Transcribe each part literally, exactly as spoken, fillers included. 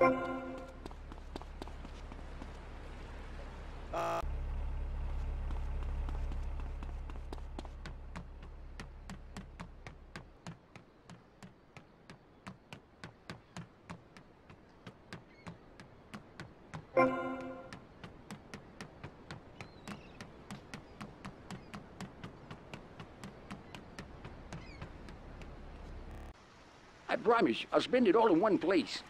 I promise you, I'll spend it all in one place.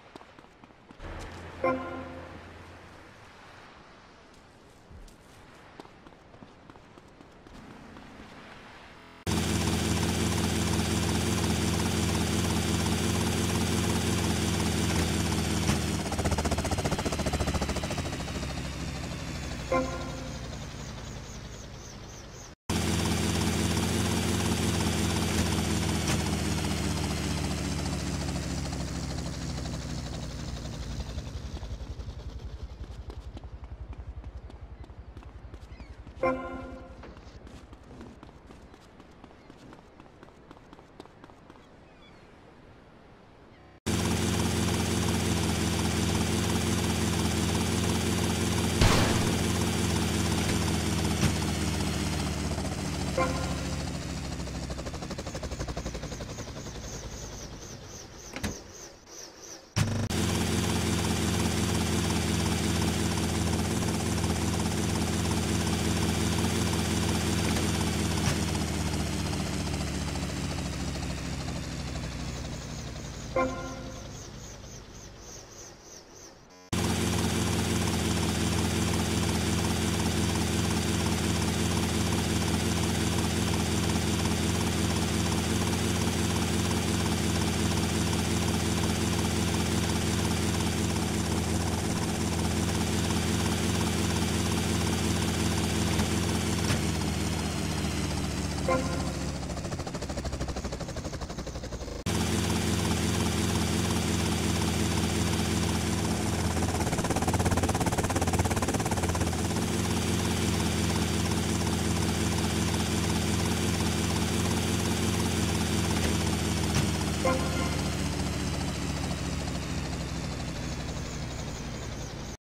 Thank you.